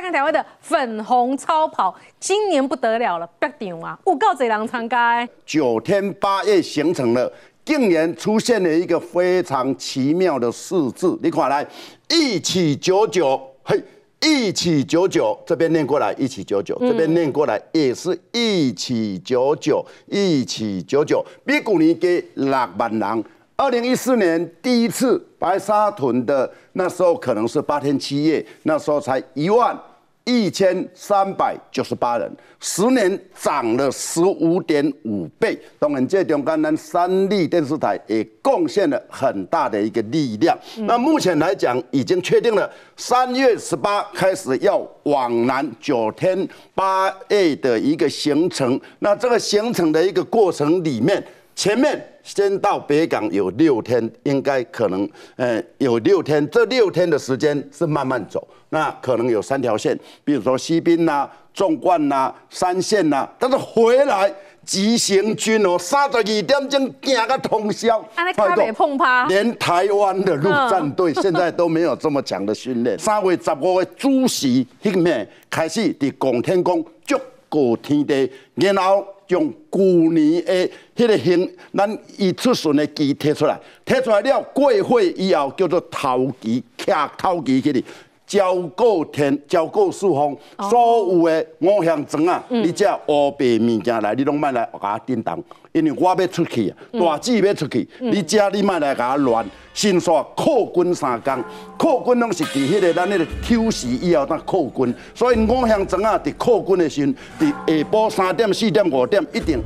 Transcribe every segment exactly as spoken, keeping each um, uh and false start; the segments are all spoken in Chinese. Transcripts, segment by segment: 再看台湾的粉红超跑，今年不得了了，八场啊，有够多人参加。九天八夜形成了，竟然出现了一个非常奇妙的四字，你看来，一起九九，嘿。 一起九九，这边念过来，一起九九，这边念过来也是一起九九，一起九九，比去年加六万人。二零一四年第一次白沙屯的那时候可能是八天七夜，那时候才一万一千三百九十八人，十年涨了十五点五倍。当然，这中间咱三立电视台也贡献了很大的一个力量。嗯、那目前来讲，已经确定了，三月十八开始要往南九天八夜的一个行程。那这个行程的一个过程里面，前面。 先到北港有六天，应该可能，呃，有六天。这六天的时间是慢慢走，那可能有三条线，比如说西滨呐、啊、纵贯呐、三线呐、啊。但是回来急行军哦，三十二点钟行个通宵，快过碰趴。连台湾的陆战队现在都没有这么强的训练。三月十五的主席迄面开始伫拱天宫祝过天地，然后。 用旧年的迄个形，咱伊出巡的旗摕出来，摕出来了过会以后叫做头旗，徛头旗去哩，交过天，交过四方，哦、所有的五香庄啊，嗯、你只乌白物件来，你拢莫来甲我叮当，因为我要出去啊，嗯、大姊要出去，嗯、你只你莫来甲我乱，先煞扣军三工，扣军拢是伫迄、那个咱迄个休息以后才扣军，所以五香庄啊，伫扣军的时阵，伫下晡三点、四点、五点一定。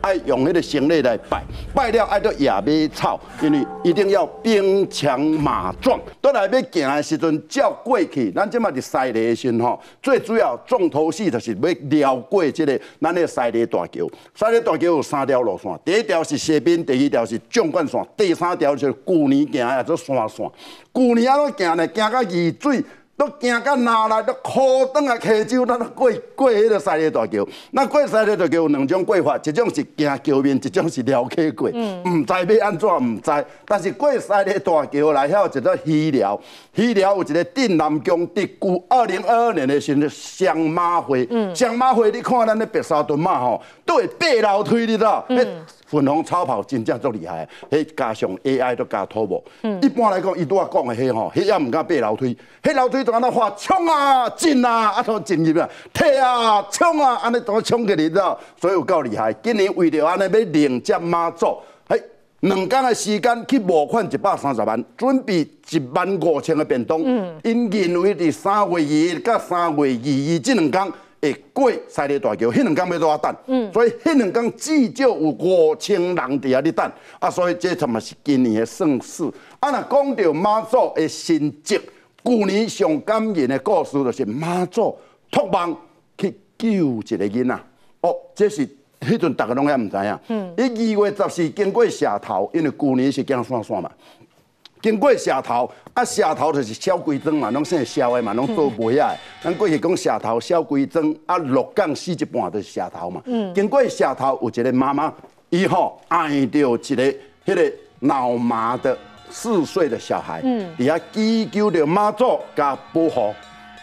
爱用迄个行李来拜，拜了爱到野马草，因为一定要兵强马壮。倒来要行的时阵，照过去，咱即马伫西丽的时阵吼，最主要重头戏就是要绕过即、這个咱的西丽大桥。西丽大桥有三条路线，第一条是西滨，第二条是纵贯线，第三条就是旧年行的做山线。旧年啊，我行咧，行到二水。 都行到哪来？都靠倒来溪州，咱都过过迄个西丽大桥。那过西丽大桥有两种过法，一种是行桥面，一种是绕溪过。唔知要安怎，唔知。但是过西丽大桥来遐有一个溪寮，溪寮有一个镇南宫地区。二零二二年的时阵，双马会，双马会，你看咱咧白沙屯嘛吼，都会爬楼梯，你知道？嗯 粉红超跑真正足厉害，迄加上 A I 都加土木。嗯、一般来讲，伊拄啊讲的迄吼，迄也毋敢爬楼梯，迄楼梯都安那喊冲啊、进啊、啊都进入啊、退啊、冲啊，安尼都冲起嚟了，所以有够厉害。今年为了安尼要迎接马祖，嘿，两天的时间去募款一百三十万，准备一万五千个便当。因、嗯、认为伫三月二到三月二日这两天。 会过西丽大桥，迄两天要多等，嗯、所以迄两天至少有五千人伫遐咧等，啊，所以这他妈是今年的盛事。啊，若讲到妈祖的神迹，去年上感人的故事就是妈祖托梦去救一个囡仔，哦，这是迄阵大家拢还唔知影。嗯，伊二月十四经过社头，因为去年是行山线嘛。 经过社头，啊，社头就是小龟庄嘛，拢姓萧的嘛，拢做卖啊。咱过去讲社头、小龟庄，啊，鹿港死一半就是社头嘛。嗯、经过社头有一个妈妈，伊吼爱着一个迄、那个脑麻的四岁的小孩，嗯，伊啊祈求着妈祖甲保护。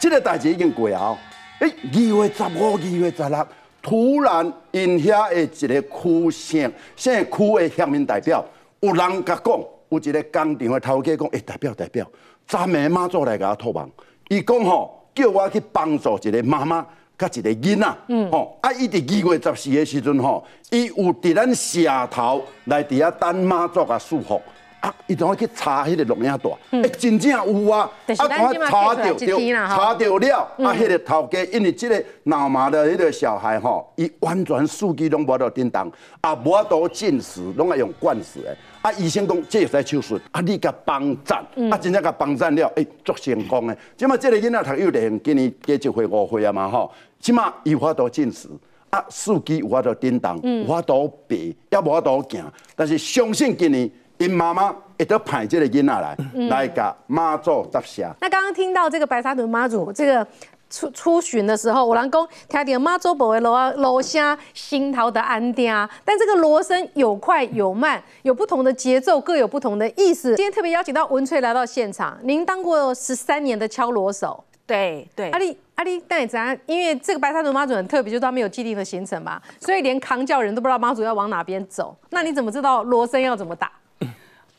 这个代志已经过后，哎、欸，二月十五、二月十六，突然因遐的一个区县县区的乡民代表，有人甲讲。 有一个工厂的头家讲：，哎、欸，代表代表，昨暝妈祖来甲我托梦，伊讲吼，叫我去帮助一个妈妈甲一个囡仔，嗯，吼，啊，伊伫二月十四的时阵吼，伊有伫咱社头来伫遐等妈祖甲祝福，啊，伊同我去查迄个录影带，哎、嗯欸，真正有啊，啊，同我查到着，查到了，嗯、啊，迄、那个头家因为即个脑麻的迄个小孩吼，伊完全数据拢无到叮当，啊，无到进食，拢爱用灌食诶。 啊！医生讲，这会使手术，啊，你甲帮诊，嗯、啊，真正甲帮诊了，哎、欸，足成功诶！即马即个囡仔读幼稚园，今年加一岁五岁啊嘛吼，即马有法度进食，啊，四肢有法度振动，有法度爬，也无法度行，但是相信今年。 因妈妈也都派这个囡仔来，嗯、来甲妈祖搭车。那刚刚听到这个白沙屯妈祖这个出出巡的时候，我老公听到妈祖婆的锣锣声，心头的安定。但这个锣声有快有慢，有不同的节奏，各有不同的意思。今天特别邀请到文翠来到现场，您当过十三年的敲锣手，对对，阿丽、啊。啊你那你怎样？因为这个白沙屯妈祖很特别，就是他没有既定的行程嘛，所以连扛轿人都不知道妈祖要往哪边走。那你怎么知道锣声要怎么打？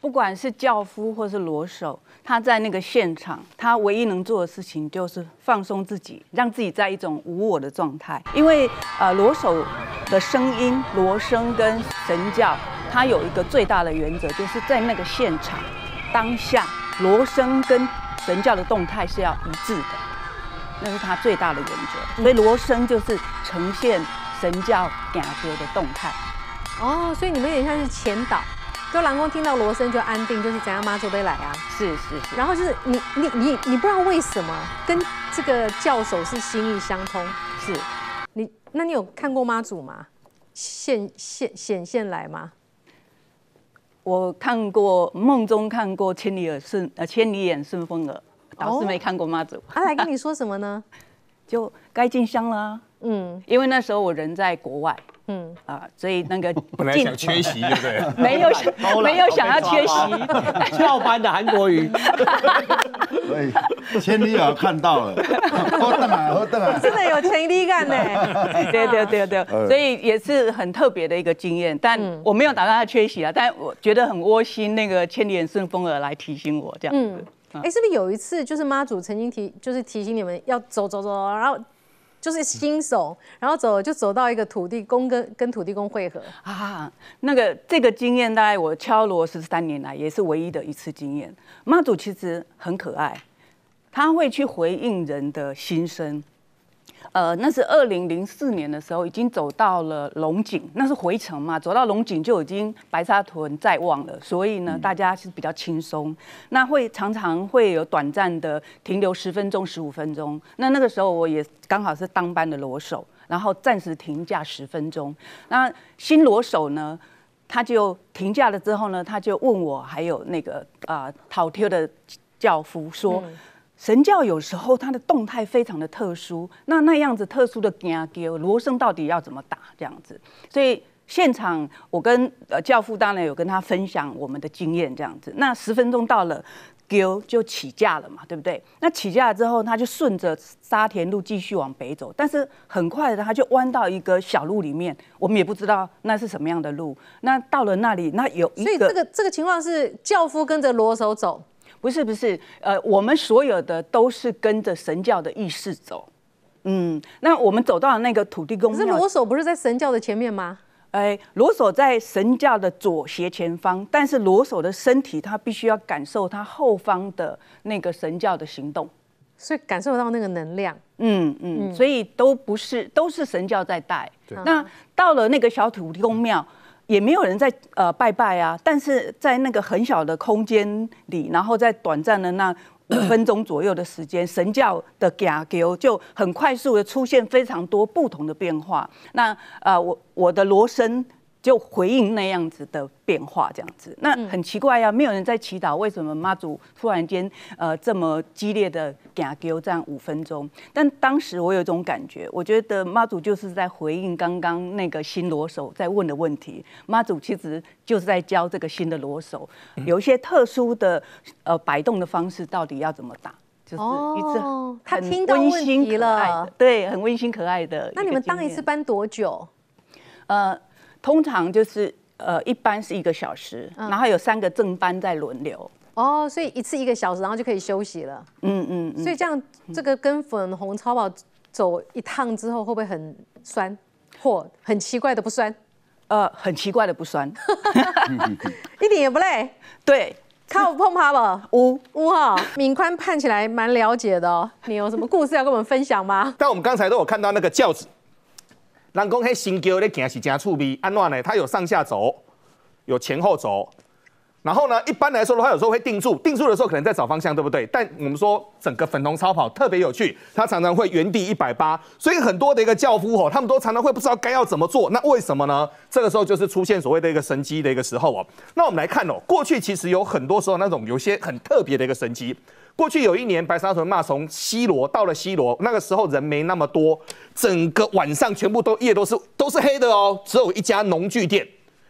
不管是轿夫或是锣手，他在那个现场，他唯一能做的事情就是放松自己，让自己在一种无我的状态。因为呃锣手的声音、锣声跟神教，它有一个最大的原则，就是在那个现场当下，锣声跟 神教的动态是要一致的，那是它最大的原则。所以锣声就是呈现神教感觉的动态。哦，所以你们有点像是前导，就郎公听到锣声就安定，就是怎样妈祖杯来啊？是是是。然后就是你你你你不知道为什么跟这个教手是心意相通。是，你那你有看过妈祖吗？显现显现来吗？ 我看过梦中看过千里耳顺呃千里眼顺风耳，倒是没看过妈祖。他、哦啊、来跟你说什么呢？就该进香了、啊。嗯，因为那时候我人在国外。嗯啊、呃，所以那个本来想缺席，对不对？没有想没有想要缺席，翘班的韩国瑜。所以千里耳看到了，好等啊，好等啊！真的有千里感呢。对对对对，所以也是很特别的一个经验。但我没有打算他缺席啊，但我觉得很窝心，那个千里眼顺风耳来提醒我这样子。哎、嗯欸，是不是有一次就是妈祖曾经提，就是提醒你们要走走走，然后 就是新手，然后走就走到一个土地公跟跟土地公会合啊。那个这个经验，大概我敲锣十三年来也是唯一的一次经验。妈祖其实很可爱，他会去回应人的心声。呃，那是二零零四年的时候，已经走到了龙井，那是回程嘛，走到龙井就已经白沙屯在望了，所以呢，大家是比较轻松。那会常常会有短暂的停留十分钟、十五分钟。那那个时候我也刚好是当班的锣手，然后暂时停驾十分钟。那新锣手呢，他就停驾了之后呢，他就问我还有那个啊讨贴的轿夫说。嗯 神教有时候它的动态非常的特殊，那那样子特殊的行叫锣声到底要怎么打这样子？所以现场我跟呃教父当然有跟他分享我们的经验这样子。那十分钟到了，叫就起驾了嘛，对不对？那起驾之后，他就顺着沙田路继续往北走，但是很快的他就弯到一个小路里面，我们也不知道那是什么样的路。那到了那里，那有一个，所以这个这个情况是教父跟着锣手走。 不是不是，呃，我们所有的都是跟着神教的意识走，嗯，那我们走到那个土地公庙，可是罗手不是在神教的前面吗？哎，罗手在神教的左斜前方，但是罗手的身体他必须要感受他后方的那个神教的行动，所以感受到那个能量，嗯嗯，嗯所以都不是都是神教在带。那到了那个小土地公庙。 也没有人在呃拜拜啊，但是在那个很小的空间里，然后在短暂的那五分钟左右的时间，神教的行叫就很快速的出现非常多不同的变化。那呃，我我的锣声就回应那样子的变化，这样子，那很奇怪呀、啊，没有人在祈祷，为什么妈祖突然间呃这么激烈的行叫这样五分钟？但当时我有一种感觉，我觉得妈祖就是在回应刚刚那个新锣手在问的问题，妈祖其实就是在教这个新的锣手有一些特殊的呃摆动的方式，到底要怎么打。 就是一次，他听到问题了，对，很温馨可爱的。那你们当一次班多久？呃，通常就是呃，一班是一个小时，嗯、然后有三个正班在轮流。哦，所以一次一个小时，然后就可以休息了。嗯 嗯, 嗯所以这样，这个跟粉红超跑走一趟之后，会不会很酸，或很奇怪的不酸？呃，很奇怪的不酸，一点也不累。对。 靠碰他吧，呜呜哈！敏宽看起来蛮了解的哦，你有什么故事要跟我们分享吗？但我们刚才都有看到那个轿子，人讲迄新轿咧行是真趣味，安怎呢？它有上下走，有前后走，然后呢，一般来说的话，有时候会定住，定住的时候可能在找方向，对不对？但我们说整个粉红超跑特别有趣，它常常会原地一百八十，所以很多的一个轿夫吼，他们都常常会不知道该要怎么做，那为什么呢？ 这个时候就是出现所谓的一个神机的一个时候哦。那我们来看哦，过去其实有很多时候那种有些很特别的一个神机。过去有一年白沙屯嘛，从西螺到了西螺，那个时候人没那么多，整个晚上全部都夜都是都是黑的哦，只有一家农具店，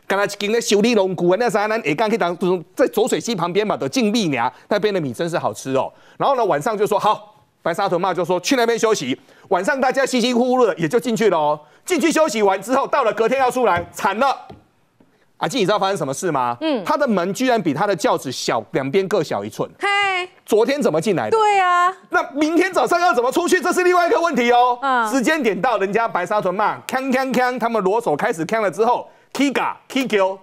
刚才跟那修理农具啊，那啥呢？哎，刚去当在浊水溪旁边嘛的净利寮那边的米真是好吃哦。然后呢，晚上就说好，白沙屯妈就说去那边休息，晚上大家稀稀呼呼的也就进去了哦。进去休息完之后，到了隔天要出来，惨了。阿纪，你知道发生什么事吗？嗯，他的门居然比他的轿子小，两边各小一寸。嘿，昨天怎么进来的？对啊，那明天早上要怎么出去？这是另外一个问题哦。嗯，时间点到，人家白沙屯骂，锵锵锵，他们裸手开始锵了之后 ，Kiga Kiko，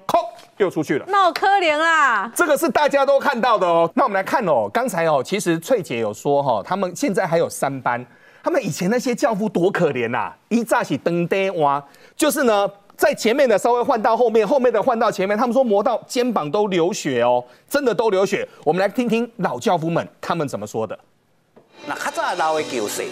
又出去了，闹可怜啦！这个是大家都看到的哦。那我们来看哦，刚才哦，其实翠姐有说哈、哦，他们现在还有三班，他们以前那些轿夫多可怜呐、啊，一乍起登爹哇，就是呢。 在前面的稍微换到后面，后面的换到前面，他们说磨到肩膀都流血哦，真的都流血。我们来听听老轿夫们他们怎么说的。那较早老的旧势，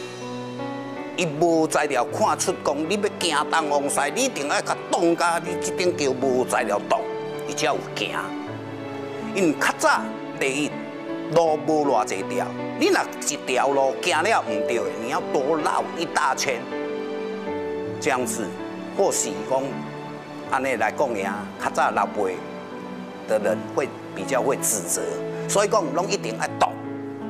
伊无材料看出讲，你要行东往西，你一定要甲挡甲，你这边叫无材料挡，伊才有行。因为较早第一路无偌济条，你若一条路行了唔对的，你要多绕一大圈，这样子。 或许讲，按呢来讲呀，较早老辈的人会比较会指责，所以讲拢一定要动，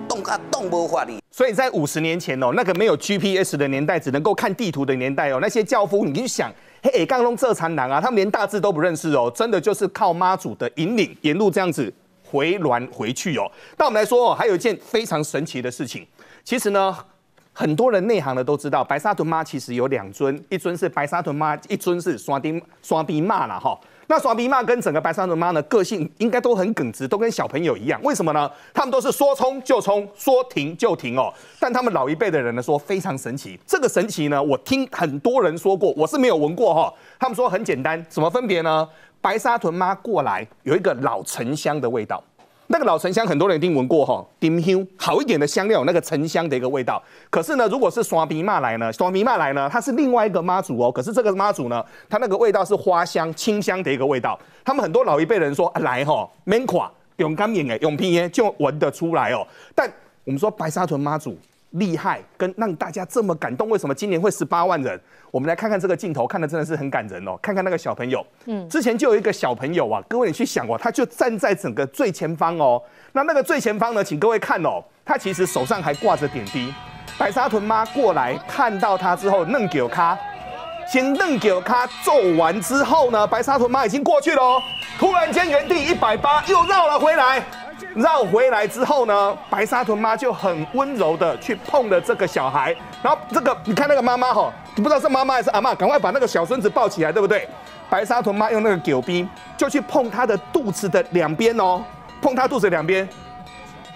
动啊动无法哩。所以在五十年前哦，那个没有 G P S 的年代，只能够看地图的年代哦，那些轿夫，你去想，嘿，刚弄这残狼啊，他们连大字都不认识哦，真的就是靠妈祖的引领，沿路这样子回銮回去哦。那我们来说哦，还有一件非常神奇的事情，其实呢。 很多人内行的都知道，白沙屯妈其实有两尊，一尊是白沙屯妈，一尊是山顶山逼妈啦哈。那山逼妈跟整个白沙屯妈呢，个性应该都很耿直，都跟小朋友一样。为什么呢？他们都是说冲就冲，说停就停哦。但他们老一辈的人呢，说非常神奇。这个神奇呢，我听很多人说过，我是没有闻过哈。他们说很简单，怎么分别呢？白沙屯妈过来有一个老沉香的味道。 那个老沉香，很多人一定闻过哈，丁香好一点的香料，那个沉香的一个味道。可是呢，如果是刷鼻骂来呢，刷鼻骂来呢，它是另外一个妈祖哦。可是这个妈祖呢，它那个味道是花香、清香的一个味道。他们很多老一辈人说、啊、来哈，免垮用干眼哎，用鼻烟就闻得出来哦。但我们说白沙屯妈祖厉害，跟让大家这么感动，为什么今年会十八万人？我们来看看这个镜头，看的真的是很感人哦。看看那个小朋友，嗯，之前就有一个小朋友啊，各位你去想哦，他就站在整个最前方哦。 那那个最前方呢，请各位看哦，他其实手上还挂着点滴。白沙屯妈过来看到他之后，弄给他，先弄给他揍完之后呢，白沙屯妈已经过去了哦。突然间原地一百八，又绕了回来。绕回来之后呢，白沙屯妈就很温柔的去碰了这个小孩，然后这个你看那个妈妈吼，你不知道是妈妈还是阿嬷，赶快把那个小孙子抱起来，对不对？白沙屯妈用那个狗逼就去碰他的肚子的两边哦。 碰他肚子两边，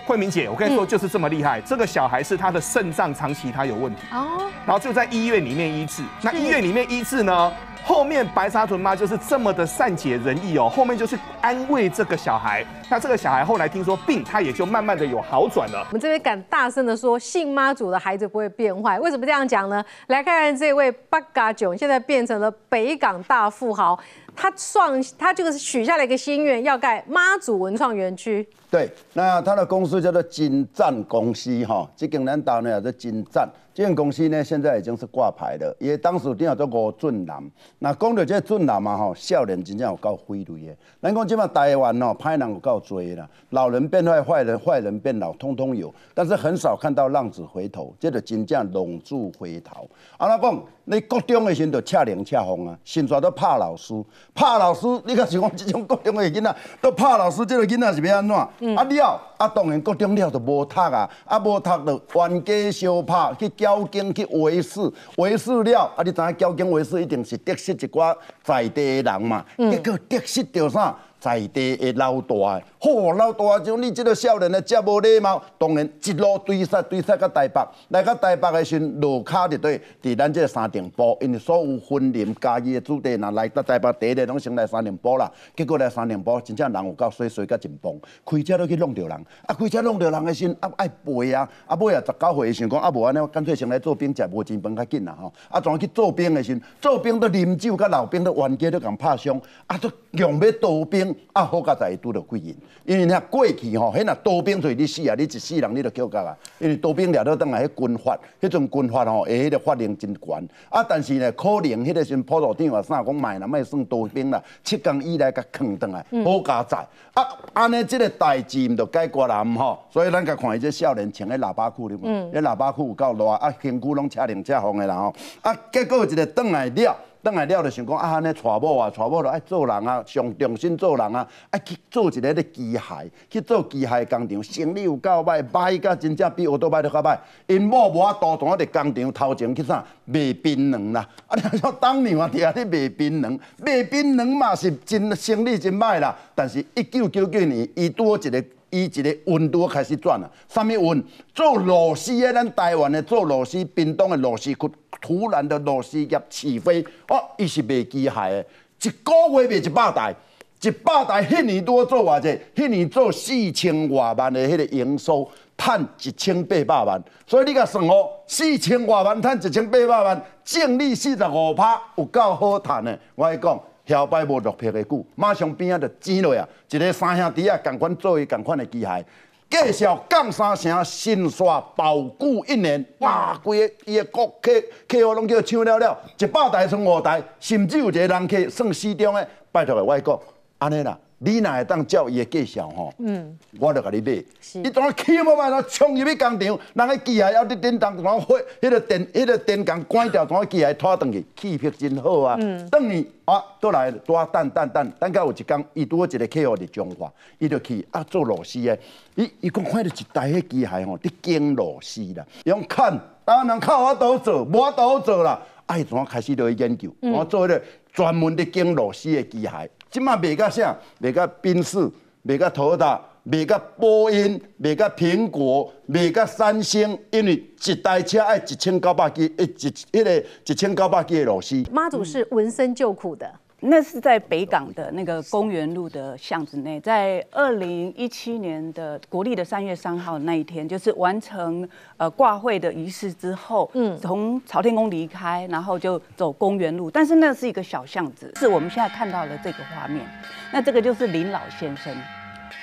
慧明姐，我跟你说就是这么厉害。嗯、这个小孩是他的肾脏长期他有问题哦，然后就在医院里面医治。那医院里面医治呢，后面白沙屯妈就是这么的善解人意哦，后面就是安慰这个小孩。那这个小孩后来听说病，他也就慢慢的有好转了。我们这边敢大声的说，信妈祖的孩子不会变坏。为什么这样讲呢？来看看这位八嘎囧，现在变成了北港大富豪。 他创，他就是许下了一个心愿，要盖妈祖文创园区。对，那他的公司叫做金赞公司哈，这间咱岛呢叫做金赞。这间公司呢现在已经是挂牌的，也当时定叫做吴俊南。那讲到这俊南嘛吼，少年真正有够费力的。咱讲即马台湾哦，歹人有够多啦，老人变坏，坏人坏人变老，通通有。但是很少看到浪子回头，这就真正浪子回头。安怎讲？你国中的时就赤零赤风啊，甚至都拍老师。 拍老师，你看是讲这种高中的囡仔，都拍老师，这个囡仔是要安怎？嗯、啊了，啊当然高中了就无读啊，啊无读就冤家相拍，去交警去维持，维持了，啊你知影交警维持一定是得失一寡在地的人嘛，嗯、结果得失着啥？ 在地的老大，好老大，像你这个少年的这无礼貌，当然一路追杀追杀到台北，来到台北的时阵，落脚就对，伫咱这三重埔，因为所有分林家己的子弟，若来到台北第一个拢先来三重埔啦，结果来三重埔真正人有够衰衰到真崩，开车都去弄到人，啊开车弄到人的时阵，啊爱赔啊，啊尾啊十九岁想讲啊无安尼，我干脆先来做兵，食无钱饭较紧啦吼，啊怎去做兵的时阵，做兵都啉酒，甲老兵都冤家都共拍伤，啊都强要逃兵。兵啊，好佳哉拄着贵人，因为遐过去吼，迄若刀兵罪你死啊，你一世人你着叫甲啊，因为刀兵掠到当来迄军法，迄阵军法吼，诶，迄个法令真悬啊，但是呢，可能迄个时普渡长啊啥讲卖啦，卖算刀兵啦，七天以内甲扛倒来，好佳哉啊，安尼即个代志毋着解决啦，毋吼，所以咱甲看伊这少年穿迄喇叭裤哩嘛，迄喇叭裤有够热啊，身躯拢车零车风的啦吼，啊，结果一个倒来了。 等下了就想讲啊，安尼娶某啊，娶某就爱做人啊，上重新做人啊，爱去做一个咧机械，去做机械工厂，生理有够歹，歹甲真正比学倒歹都较歹。因某无法度同我伫工厂头前去啥卖槟榔啦，啊，你像当年我听咧卖槟榔，卖槟榔嘛是真生理真歹啦，但是一九九九年伊拄好一个。 伊一个运拄开始转啊，啥物运？做螺丝的，咱台湾的做螺丝，屏东的螺丝，佮突然的螺丝业起飞，哦，伊是卖机械的，一个月卖一百台，一百台，迄年拄做偌济，迄年做四千外万的迄个营收，趁一千八百万，所以你甲算哦，四千外万趁一千八百万，净利四十五趴，有够好趁的，我来讲。 后摆无落魄的久，马上边仔就钱落啊！一个三兄弟啊，同款做伊同款的机械，介绍降三成，新刷保固一年，哇！规个伊的顾客客户拢叫抢了了，一百台剩五台，甚至有一个人客算四中的，拜托个我讲，安尼啦，你哪会当照伊的介绍吼？嗯，我著甲你买。你怎啊起无嘛？怎冲入去工厂，人个机械还伫电动，怎啊火？迄个电、迄个电工关掉，怎啊机械拖转去？气魄真好啊！嗯，等你。 啊，倒来多等等等，等到有一天，伊拄好一个客户伫中华，伊就去啊做螺丝的，伊伊讲看到一台迄机械吼，伫拣螺丝啦，伊讲看，当然靠我倒做，无我倒做啦，啊，伊怎开始落去研究，我做迄个专门伫拣螺丝的机械，即卖卖到啥？卖到宾士，卖到头大。 卖到波音，卖到苹果，卖到三星，因为一台车要一千九百支，一一迄个一千九百支的螺丝。妈祖是闻声救苦的，嗯、那是在北港的那个公园路的巷子内，在二零一七年的国历的三月三号那一天，就是完成呃挂会的仪式之后，嗯，从朝天宫离开，然后就走公园路，但是那是一个小巷子，是我们现在看到的这个画面。那这个就是林老先生，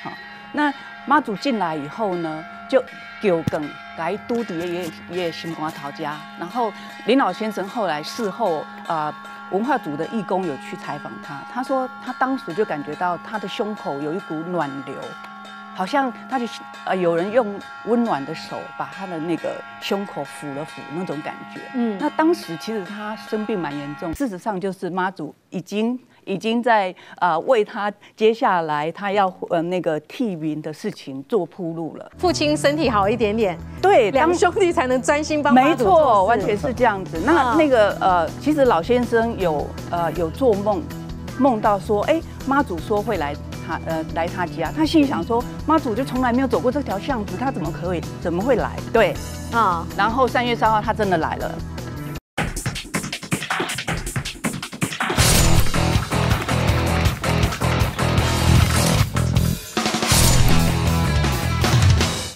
好。 那妈祖进来以后呢，就九梗来都底也也新光陶家，然后林老先生后来事后啊、呃，文化组的义工有去采访他，他说他当时就感觉到他的胸口有一股暖流，好像他就呃有人用温暖的手把他的那个胸口抚了抚那种感觉。嗯，那当时其实他生病蛮严重，事实上就是妈祖已经。 已经在啊、呃、为他接下来他要呃那个替民的事情做铺路了。父亲身体好一点点，对，两兄弟才能专心帮妈祖。没错，完全是这样子。那那个呃，其实老先生有呃有做梦，梦到说，哎，妈祖说会来他呃来他家，他心想说，妈祖就从来没有走过这条巷子，他怎么可以怎么会来？对啊，然后三月三号他真的来了。